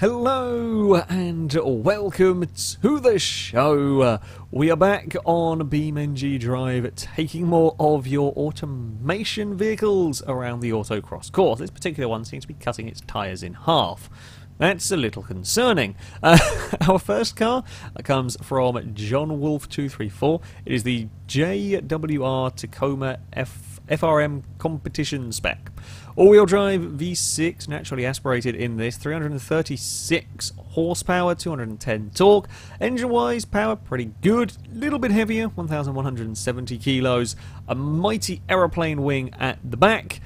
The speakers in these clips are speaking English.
Hello and welcome to the show. We are back on BeamNG Drive taking more of your automation vehicles around the autocross course. This particular one seems to be cutting its tyres in half. That's a little concerning. Our first car comes from JohnWolf234. It is the JWR Tacoma F FRM Competition Spec. All-wheel drive V6, naturally aspirated in this, 336 horsepower, 210 torque. Engine-wise, power pretty good, a little bit heavier, 1,170 kilos. A mighty aeroplane wing at the back,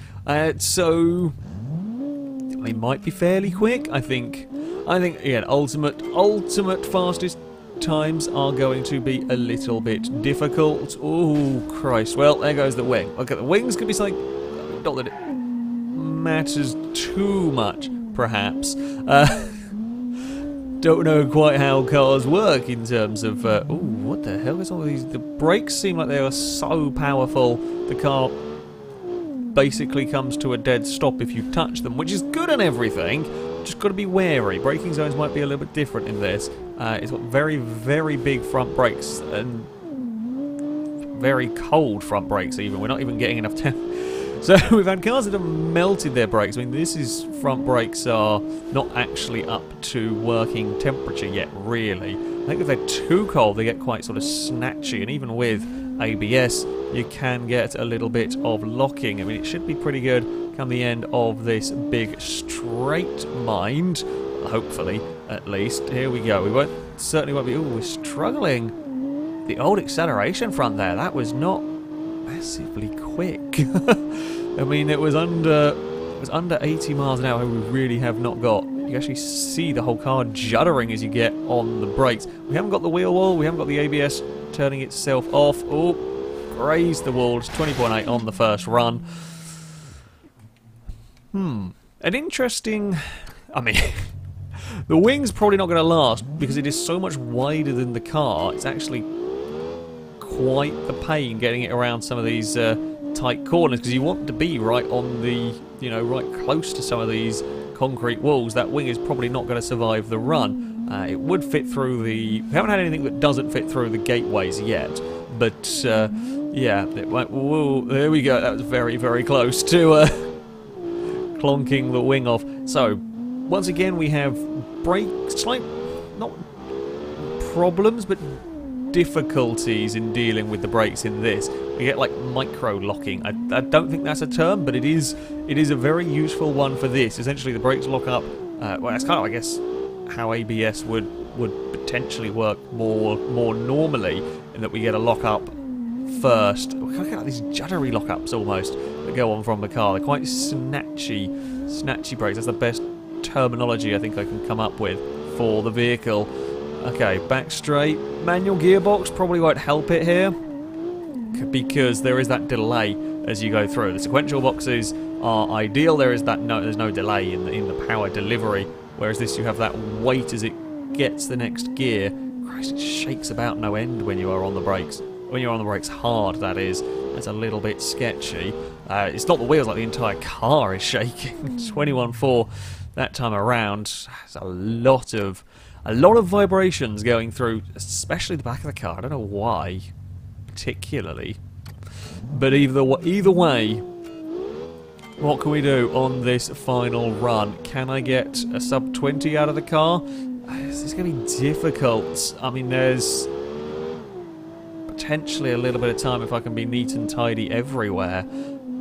so they might be fairly quick. I think yeah, ultimate fastest times are going to be a little bit difficult. Oh Christ! Well, there goes the wing. Okay, the wings could be something. Not that it matters too much, perhaps. Don't know quite how cars work in terms of. Oh, what the hell is all these? The brakes seem like they are so powerful. The car basically comes to a dead stop if you touch them, which is good and everything. Just got to be wary. Braking zones might be a little bit different in this. It's got very, very big front brakes and very cold front brakes. Even we're not even getting enough temp. So we've had cars that have melted their brakes. I mean, this is front brakes are not actually up to working temperature yet, really. I think if they're too cold, they get quite sort of snatchy, and even with ABS, you can get a little bit of locking. I mean, it should be pretty good come the end of this big straight mind, hopefully, at least. Here we go. We certainly won't be. Oh, we're struggling. The old acceleration front there, that was not massively quick. I mean, it was under 80 miles an hour. We really have not got. You actually see the whole car juddering as you get on the brakes. We haven't got the wheel wall. We haven't got the ABS turning itself off. Oh, grazed the wall. It's 20.8 on the first run. An interesting. I mean, the wing's probably not going to last because it is so much wider than the car. It's actually quite the pain getting it around some of these tight corners, because you want to be right on the, you know, right close to some of these concrete walls. That wing is probably not going to survive the run. It would fit through the. We haven't had anything that doesn't fit through the gateways yet, but yeah, it went. Whoa, there we go. That was very, very close to clonking the wing off. So once again, we have brakes, like not problems, but difficulties in dealing with the brakes in this. We get like micro locking. I don't think that's a term, but it is a very useful one for this. Essentially, the brakes lock up. Well, that's kind of, I guess, how ABS would potentially work more normally, in that we get a lock up first. We kind of get like these juddery lock ups almost that go on from the car. They're quite snatchy brakes. That's the best terminology I think I can come up with for the vehicle. Okay, back straight. Manual gearbox probably won't help it here, because there is that delay as you go through. The sequential boxes are ideal. There is that there's no delay in the power delivery. Whereas this, you have that weight as it gets the next gear. Christ, it shakes about no end when you are on the brakes. When you're on the brakes hard, that is. That's a little bit sketchy. It's not the wheels, like the entire car is shaking. 21.4 that time around. That's a lot of vibrations going through, especially the back of the car. I don't know why, particularly. But either way, what can we do on this final run? Can I get a sub 20 out of the car? This is going to be difficult. I mean, there's potentially a little bit of time if I can be neat and tidy everywhere.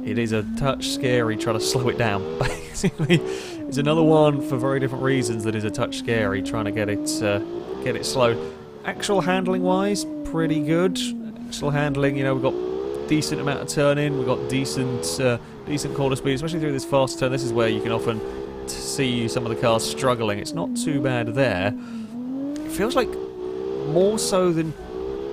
It is a touch scary trying to slow it down, basically. It's another one for very different reasons that is a touch scary, trying to get it slowed. Actual handling wise, pretty good. Actual handling, you know, we've got decent amount of turn in, we've got decent corner speed, especially through this fast turn. This is where you can often see some of the cars struggling. It's not too bad there. It feels like more so than,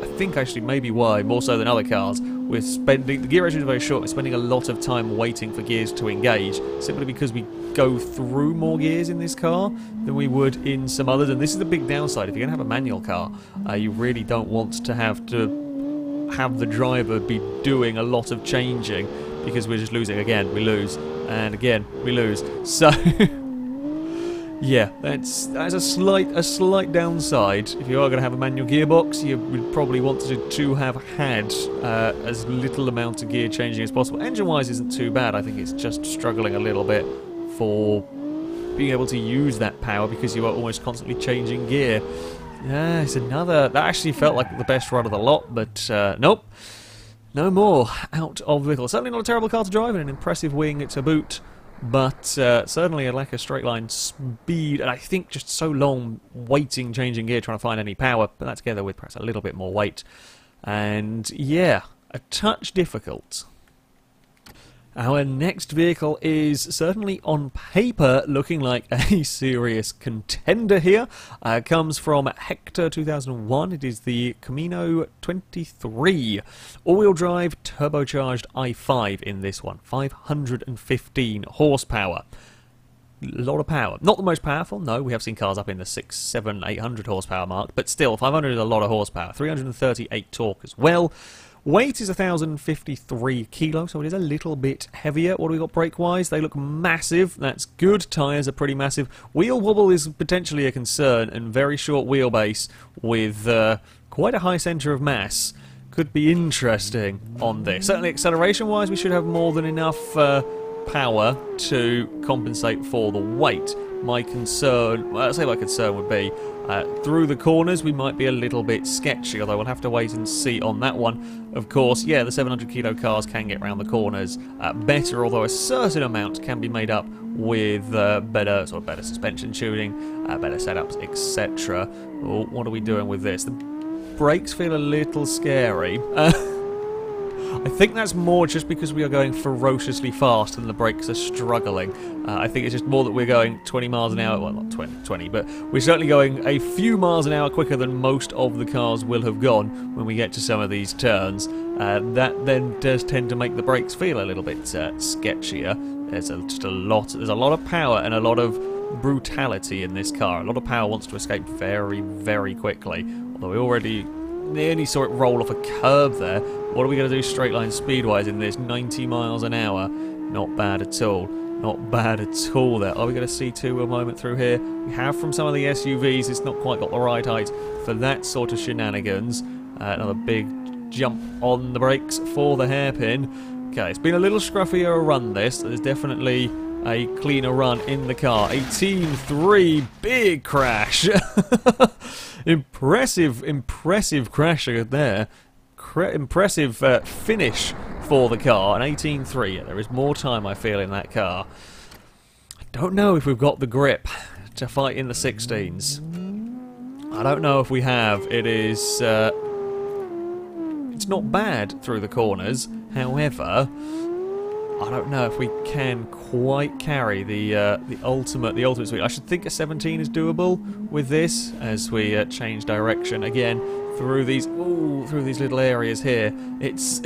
I think actually maybe why, more so than other cars, we're spending, the gear ratio is very short, we're spending a lot of time waiting for gears to engage, simply because we go through more gears in this car than we would in some others. And this is the big downside. If you're going to have a manual car, you really don't want to have the driver be doing a lot of changing, because we're just losing. Again, we lose, and again, we lose. So Yeah, that's a slight downside. If you are going to have a manual gearbox, you would probably want to have had as little amount of gear changing as possible. Engine-wise isn't too bad, I think it's just struggling a little bit for being able to use that power because you are almost constantly changing gear. Yeah, it's another... That actually felt like the best run of the lot, but nope. No more out of little. Certainly not a terrible car to drive and an impressive wing to boot. But certainly a lack of straight line speed, and I think just so long waiting, changing gear, trying to find any power, but that together with perhaps a little bit more weight. And yeah, a touch difficult. Our next vehicle is certainly on paper looking like a serious contender here. Comes from Hector 2001. It is the Camino 23 all-wheel drive turbocharged i5 in this one. 515 horsepower. A lot of power. Not the most powerful, no. We have seen cars up in the 600, 700, 800 horsepower mark, but still 500 is a lot of horsepower. 338 torque as well. Weight is 1,053 kilos, so it is a little bit heavier. What do we got brake-wise? They look massive. That's good. Tyres are pretty massive. Wheel wobble is potentially a concern, and very short wheelbase with quite a high centre of mass. Could be interesting on this. Certainly acceleration-wise, we should have more than enough power to compensate for the weight. My concern, well, I'd say my concern would be through the corners we might be a little bit sketchy, although we'll have to wait and see on that one. Of course, yeah, the 700 kilo cars can get round the corners better, although a certain amount can be made up with better suspension tuning, better setups, etc. Oh, what are we doing with this? The brakes feel a little scary. I think that's more just because we are going ferociously fast and the brakes are struggling. I think it's just more that we're going 20 miles an hour, well not 20, but we're certainly going a few miles an hour quicker than most of the cars will have gone when we get to some of these turns. That then does tend to make the brakes feel a little bit sketchier. There's a lot of power and a lot of brutality in this car. A lot of power wants to escape very, very quickly, although we already... nearly saw it roll off a curb there. What are we going to do straight line speed-wise in this? 90 miles an hour. Not bad at all. Not bad at all there. Are we going to see two a moment through here? We have from some of the SUVs. It's not quite got the right height for that sort of shenanigans. Another big jump on the brakes for the hairpin. Okay, it's been a little scruffier a run this. So there's definitely a cleaner run in the car. 18.3, big crash. Impressive crashing there. Impressive finish for the car. An 18.3. Yeah, there is more time, I feel, in that car. I don't know if we've got the grip to fight in the 16s. I don't know if we have. It is... it's not bad through the corners. However... I don't know if we can quite carry the ultimate speed. I should think a 17 is doable with this as we change direction again through these through these little areas here. It's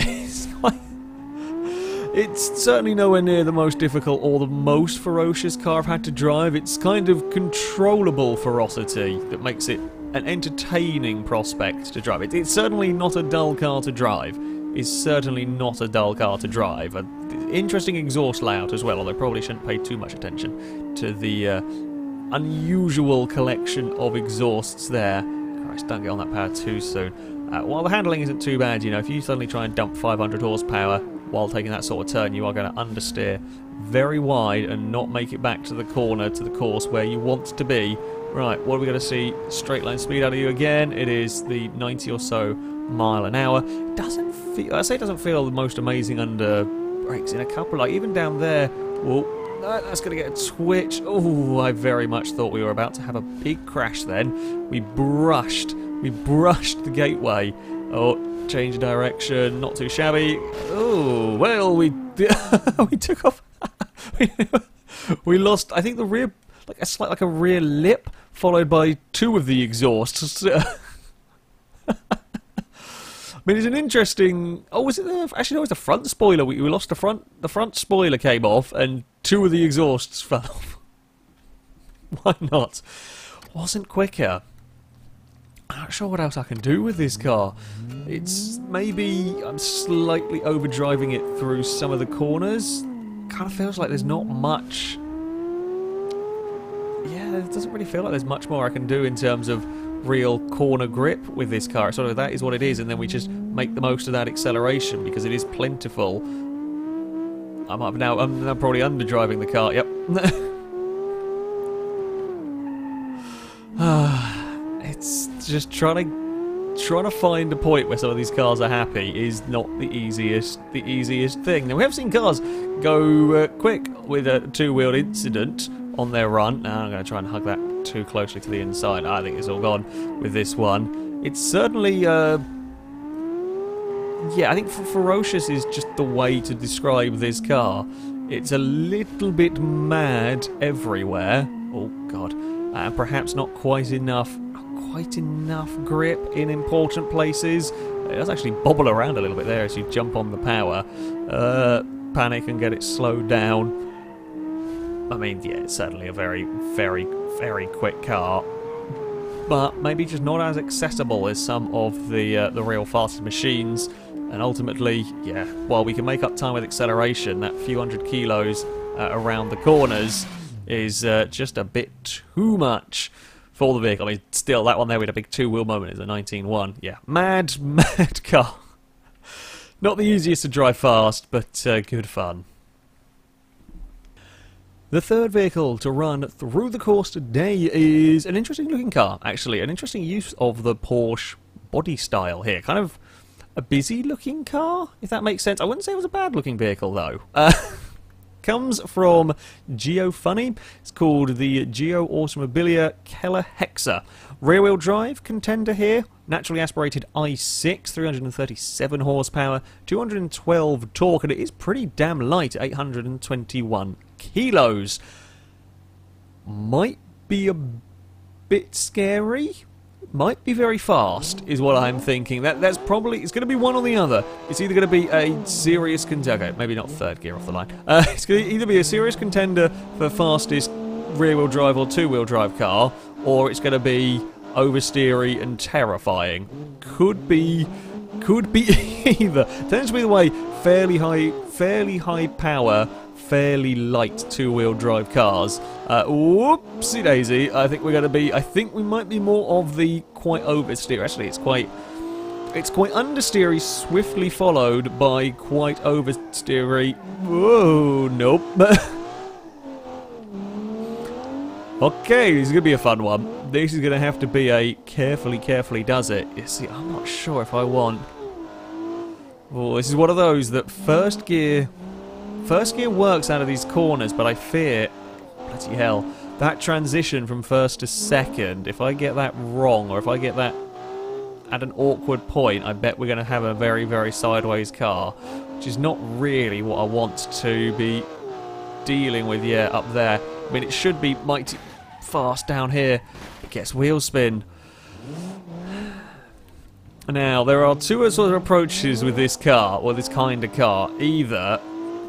certainly nowhere near the most difficult or the most ferocious car I've had to drive. It's kind of controllable ferocity that makes it an entertaining prospect to drive. It's certainly not a dull car to drive. An interesting exhaust layout as well, although probably shouldn't pay too much attention to the unusual collection of exhausts there. Christ, don't get on that power too soon. While the handling isn't too bad, you know, if you suddenly try and dump 500 horsepower while taking that sort of turn, you are going to understeer very wide and not make it back to the corner, to the course where you want to be. Right, what are we going to see? Straight line speed out of you again. It is the 90 or so mile an hour. Doesn't feel, I say it doesn't feel the most amazing under brakes in a couple, like even down there. Oh, that's going to get a twitch. Oh, I very much thought we were about to have a big crash then. We brushed the gateway. Oh, change direction, not too shabby. Oh, well, we we took off. we lost, I think, the rear, like a slight, like a rear lip, followed by two of the exhausts. I mean, it's an interesting... Oh, was it the... Actually, no, it was the front spoiler. We lost the front... The front spoiler came off, and two of the exhausts fell off. Why not? Wasn't quicker. I'm not sure what else I can do with this car. It's... Maybe I'm slightly overdriving it through some of the corners. Kind of feels like there's not much... Yeah, it doesn't really feel like there's much more I can do in terms of real corner grip with this car. Sort of that is what it is, and then we just make the most of that acceleration because it is plentiful. I'm now probably underdriving the car. Yep. It's just trying to find a point where some of these cars are happy is not the easiest thing. Now, we have seen cars go quick with a two-wheeled incident on their run. Now, I'm going to try and hug that too closely to the inside. I think it's all gone with this one. It's certainly... yeah, I think ferocious is just the way to describe this car. It's a little bit mad everywhere. Oh, God. And perhaps not quite enough... grip in important places. It does actually bobble around a little bit there as you jump on the power. Panic and get it slowed down. I mean, yeah, it's certainly a very, very, very quick car. But maybe just not as accessible as some of the real fastest machines. And ultimately, yeah, while we can make up time with acceleration, that few hundred kilos around the corners is just a bit too much for the vehicle. I mean, still, that one there, we had a big two-wheel moment. It's a 19-1. Yeah, mad, mad car. Not the easiest to drive fast, but good fun. The third vehicle to run through the course today is an interesting-looking car, actually. An interesting use of the Porsche body style here. Kind of a busy-looking car, if that makes sense. I wouldn't say it was a bad-looking vehicle, though. Comes from GeoFunny. It's called the Geo Automobilia Keller Hexa. Rear-wheel drive contender here. Naturally aspirated i6, 337 horsepower, 212 torque, and it is pretty damn light at 821 kilos. Might be a bit scary. Might be very fast, is what I'm thinking. That's probably... It's going to be one or the other. It's either going to be a serious contender... Okay, maybe not third gear off the line. It's going to either be a serious contender for fastest rear-wheel drive or two-wheel drive car, or it's going to be oversteery and terrifying. Could be either. Tends to be the way, fairly high power, fairly light two-wheel drive cars. Whoopsie daisy, I think we might be more of the quite oversteer. Actually, it's quite understeery, swiftly followed by quite oversteery. Whoa, nope. Okay, this is gonna be a fun one. This is gonna have to be a carefully does it. You see, I'm not sure if I want... Oh, this is one of those that first gear... First gear works out of these corners, but I fear, bloody hell, that transition from first to second, if I get that wrong, or if I get that at an awkward point, I bet we're going to have a very, very sideways car, which is not really what I want to be dealing with, yeah, up there. I mean, it should be mighty fast down here. It gets wheel spin. Now, there are two sort of approaches with this car, or this kind of car. Either...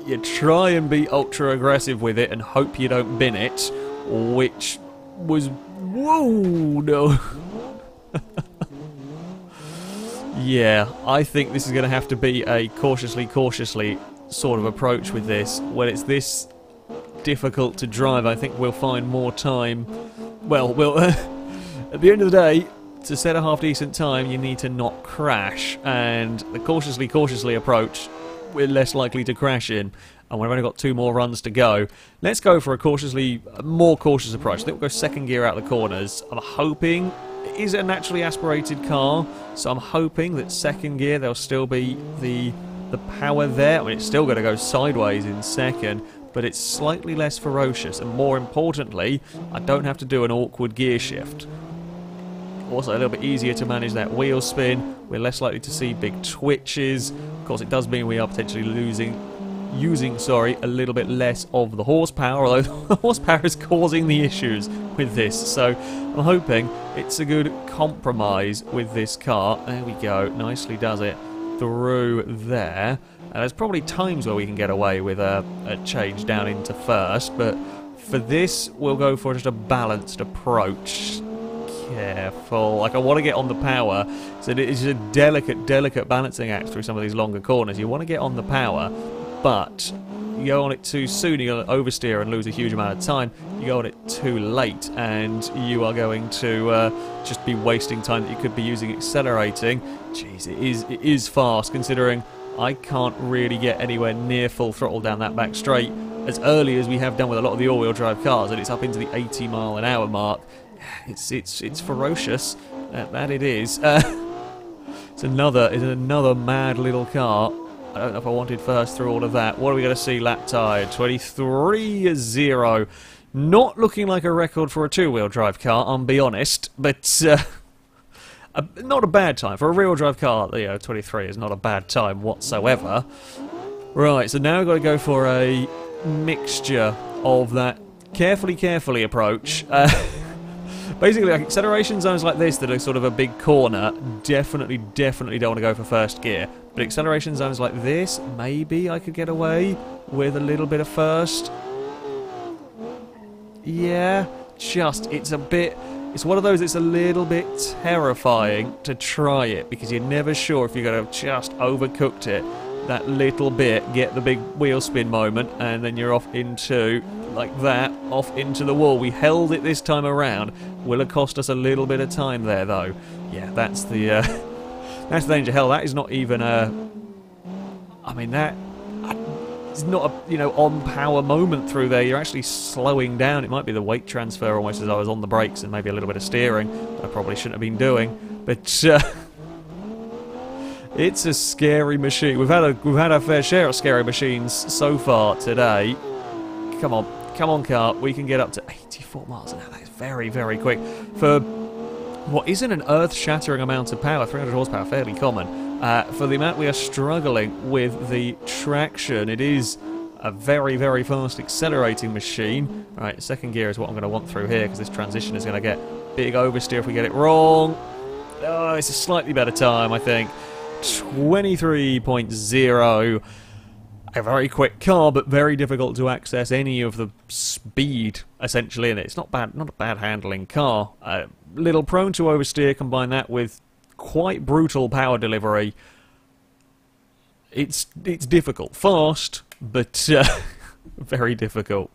you try and be ultra-aggressive with it and hope you don't bin it, which was... Whoa, no. Yeah, I think this is going to have to be a cautiously sort of approach with this. When it's this difficult to drive, I think we'll find more time. Well, we'll... at the end of the day, to set a half-decent time, you need to not crash. And the cautiously approach... we're less likely to crash in, and we've only got two more runs to go. Let's go for a more cautious approach. I think we'll go second gear out the corners. I'm hoping it is a naturally aspirated car, so I'm hoping that second gear there'll still be the power there. I mean, it's still going to go sideways in second, but it's slightly less ferocious, and more importantly, I don't have to do an awkward gear shift. Also a little bit easier to manage that wheel spin. We're less likely to see big twitches. Of course, it does mean we are potentially using a little bit less of the horsepower, although the horsepower is causing the issues with this. So I'm hoping it's a good compromise with this car. There we go. Nicely does it through there. And there's probably times where we can get away with a change down into first, but for this, we'll go for just a balanced approach. Careful. Like, I want to get on the power. So it is a delicate balancing act through some of these longer corners. You want to get on the power, but you you go on it too soon, you're going to oversteer and lose a huge amount of time. You go on it too late, and you are going to just be wasting time that you could be using accelerating. Jeez, it is fast, considering I can't really get anywhere near full throttle down that back straight as early as we have done with a lot of the all-wheel drive cars, and it's up into the 80-mile-an-hour mark. It's ferocious, that it is. It's another mad little car. I don't know if I wanted first through all of that. What are we going to see lap tide? 23-0. Not looking like a record for a two-wheel drive car, I'll be honest, but not a bad time. For a real drive car, you know, 23 is not a bad time whatsoever. Right, so now we've got to go for a mixture of that carefully approach. Basically, like acceleration zones like this that are sort of a big corner, definitely don't want to go for first gear. But acceleration zones like this, maybe I could get away with a little bit of first. Yeah, just, it's a bit, it's one of those, it's a little bit terrifying to try it, because you're never sure if you're going to have just overcooked it that little bit, get the big wheel spin moment, and then you're off into, like that, off into the wall. We held it this time around. Will it cost us a little bit of time there, though? Yeah, that's the danger. Hell, that is not even a... I mean, that... It's not a, you know, on-power moment through there. You're actually slowing down. It might be the weight transfer almost as I was on the brakes and maybe a little bit of steering that I probably shouldn't have been doing. But... It's a scary machine. We've had our fair share of scary machines so far today. Come on, come on, car. We can get up to 84 miles an hour. That's very quick for what isn't an earth-shattering amount of power. 300 horsepower, fairly common. For the amount we are struggling with the traction, it is a very fast accelerating machine. All right, second gear is what I'm going to want through here, because this transition is going to get big oversteer if we get it wrong. Oh, it's a slightly better time, I think. 23.0. A very quick car, but very difficult to access any of the speed essentially in it. It's not a bad handling car. A little prone to oversteer. Combine that with quite brutal power delivery. It's difficult, fast, but very difficult.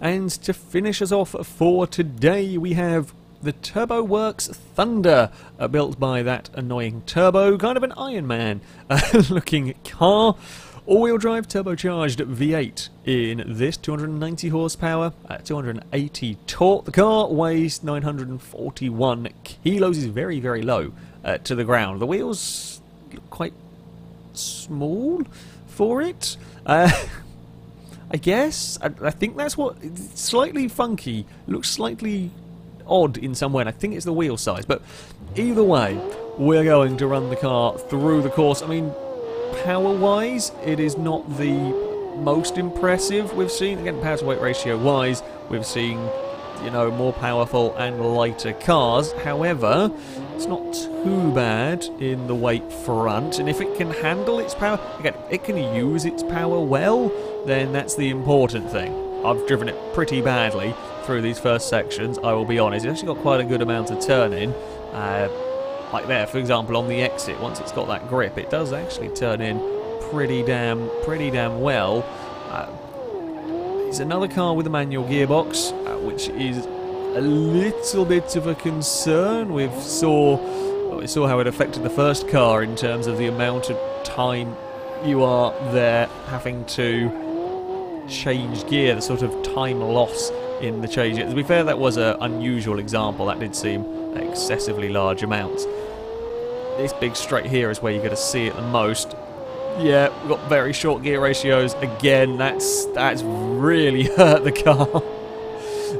And to finish us off for today, we have the Turbo Works Thunder, built by that annoying Turbo, kind of an Iron Man looking car. All-wheel drive turbocharged V8 in this, 290 horsepower, 280 torque. The car weighs 941 kilos, is very low to the ground. The wheels look quite small for it, I guess. I think that's what, it's slightly funky, looks slightly odd in some way, and I think it's the wheel size, but either way, we're going to run the car through the course. I mean, power-wise, it is not the most impressive we've seen. Again, power-to-weight ratio-wise, we've seen, you know, more powerful and lighter cars. However, it's not too bad in the weight front, and if it can handle its power, again, it can use its power well, then that's the important thing. I've driven it pretty badly through these first sections, I will be honest. It's actually got quite a good amount of turn-in. Like there, for example, on the exit, once it's got that grip, it does actually turn in pretty damn well. It's another car with a manual gearbox, which is a little bit of a concern. We saw how it affected the first car in terms of the amount of time you are there having to change gear, the sort of time loss in the change. To be fair, that was an unusual example. That did seem excessively large amounts. This big straight here is where you're going to see it the most. Yeah, we've got very short gear ratios. Again, that's really hurt the car.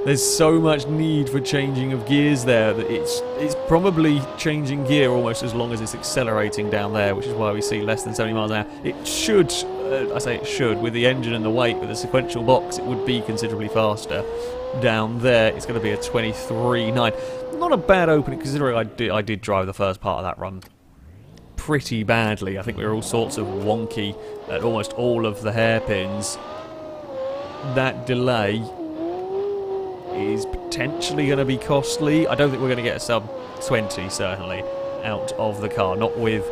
There's so much need for changing of gears there that it's probably changing gear almost as long as it's accelerating down there, which is why we see less than 70 miles an hour. It should, I say it should, with the engine and the weight, with the sequential box, it would be considerably faster down there. It's going to be a 23.9. Not a bad opening, considering I did drive the first part of that run pretty badly. I think we were all sorts of wonky at almost all of the hairpins. That delay is potentially going to be costly. I don't think we're going to get a sub 20 certainly out of the car, not with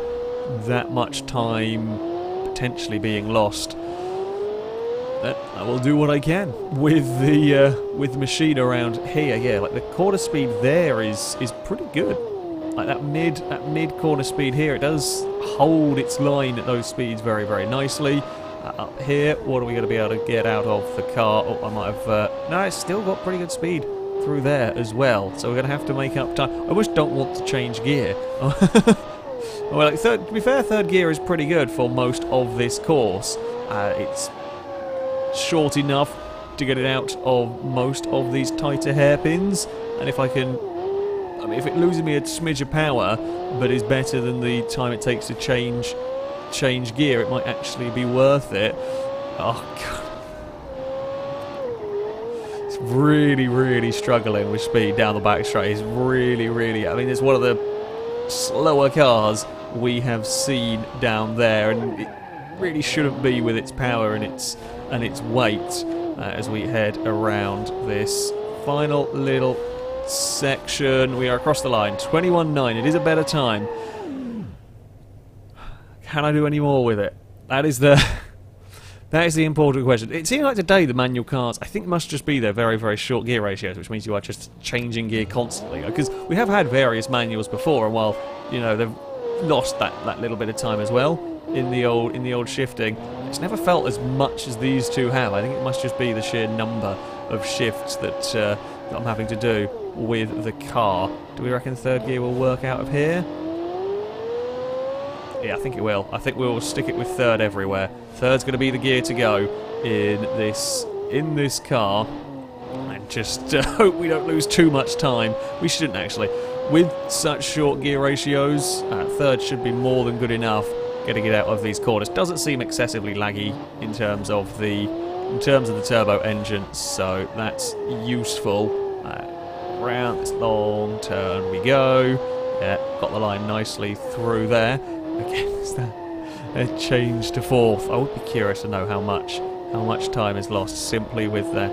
that much time potentially being lost. But I will do what I can with the machine around here. Yeah, like the corner speed there is pretty good. Like that mid corner speed here, it does hold its line at those speeds very, very nicely. Up here, what are we going to be able to get out of the car? Oh, I might have... no, it's still got pretty good speed through there as well. So we're going to have to make up time. I just don't want to change gear. Well, like to be fair, third gear is pretty good for most of this course. It's short enough to get it out of most of these tighter hairpins. And if I can... I mean, if it loses me a smidge of power, but is better than the time it takes to change gear, it might actually be worth it. Oh god, it's really, really struggling with speed down the back straight. It's really, really, I mean, it's one of the slower cars we have seen down there, and it really shouldn't be with its power and its weight. As we head around this final little section, we are across the line. 21.9. It is a better time. Can I do any more with it? That is the that is the important question. It seems like today the manual cars, I think, must just be their very, very short gear ratios, which means you are just changing gear constantly. Because we have had various manuals before, and while, you know, they've lost that little bit of time as well in the old shifting, it's never felt as much as these two have. I think it must just be the sheer number of shifts that that I'm having to do with the car. Do we reckon third gear will work out of here? Yeah, I think it will. I think we'll stick it with third everywhere. Third's going to be the gear to go in this car, and just hope we don't lose too much time. We shouldn't actually. With such short gear ratios, third should be more than good enough getting it out of these corners. Doesn't seem excessively laggy in terms of the turbo engine, so that's useful. Round this long turn we go. Yeah, got the line nicely through there. Again, is that a change to fourth? I would be curious to know how much time is lost simply with that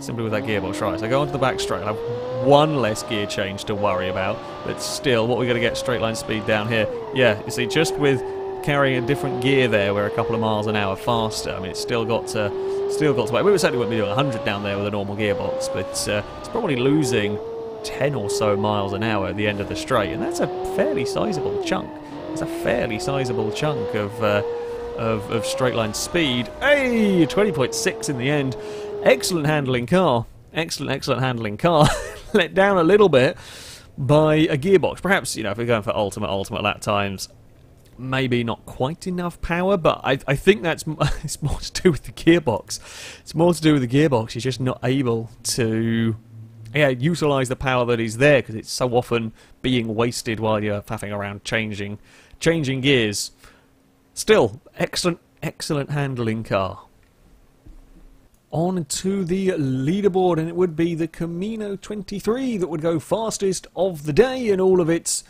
gearbox. Right, so I go onto the back straight. I have one less gear change to worry about, but still, what we're going to get straight line speed down here. Yeah, you see, just with carrying a different gear there, we're a couple of miles an hour faster. I mean, it's still got to. We certainly wouldn't be doing 100 down there with a normal gearbox, but it's probably losing 10 or so miles an hour at the end of the straight, and that's a fairly sizable chunk. That's a fairly sizable chunk of straight line speed. Hey, 20.6 in the end. Excellent handling car. Excellent, excellent handling car. Let down a little bit by a gearbox. Perhaps, you know, if we're going for ultimate lap times, maybe not quite enough power. But I think it's more to do with the gearbox. It's more to do with the gearbox. He's just not able to, yeah, utilise the power that is there, because it's so often being wasted while you're faffing around changing gears. Still, excellent, excellent handling car. On to the leaderboard, and it would be the Camino 23 that would go fastest of the day in all of its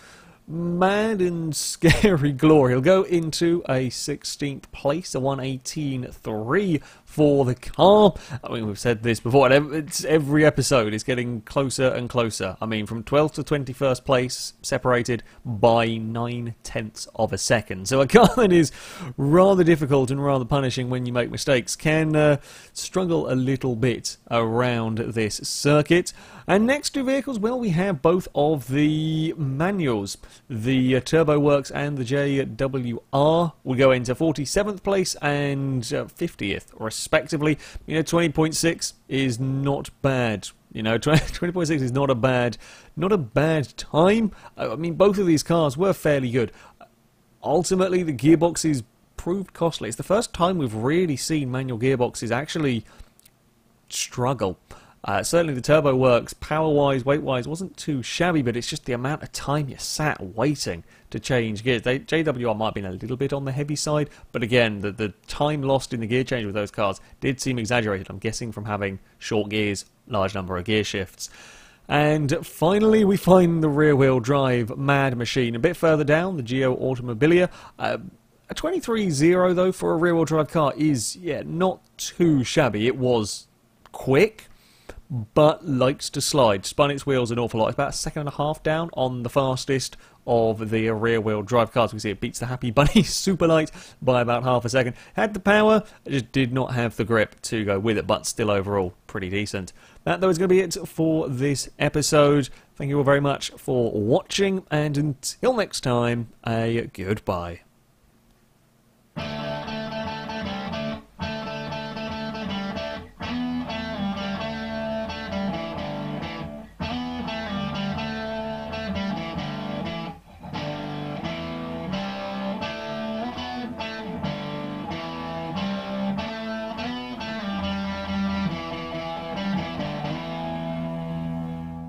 mad and scary glory. It'll go into a 16th place, a 1:18.3 for the car. I mean, we've said this before, and it's every episode is getting closer and closer. I mean, from 12th to 21st place, separated by 0.9 of a second. So a car that is rather difficult and rather punishing when you make mistakes can struggle a little bit around this circuit. And next two vehicles, well, we have both of the manuals. The Turbo Works and the JWR will go into 47th place and 50th, respectively. You know, 20.6 is not bad. You know, 20.6 is not a bad time. I mean, both of these cars were fairly good. Ultimately, the gearboxes proved costly. It's the first time we've really seen manual gearboxes actually struggle. Certainly the Turbo Works, power-wise, weight-wise, wasn't too shabby, but it's just the amount of time you sat waiting to change gears. JWR might have been a little bit on the heavy side, but again, the time lost in the gear change with those cars did seem exaggerated, I'm guessing from having short gears, large number of gear shifts. And finally, we find the rear-wheel drive mad machine. A bit further down, the Geo Automobilia. A 23.0, though, for a rear-wheel drive car is, yeah, not too shabby. It was quick, but likes to slide. Spun its wheels an awful lot. It's about a second and a half down on the fastest of the rear-wheel drive cars. We see it beats the Happy Bunny Superlight by about half a second. Had the power, just did not have the grip to go with it, but still overall pretty decent. That though is going to be it for this episode. Thank you all very much for watching, and until next time, a goodbye.